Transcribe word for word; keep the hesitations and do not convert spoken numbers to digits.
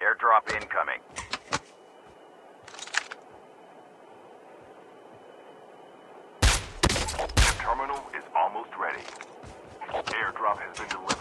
Airdrop incoming. The terminal is almost ready. Airdrop has been delivered.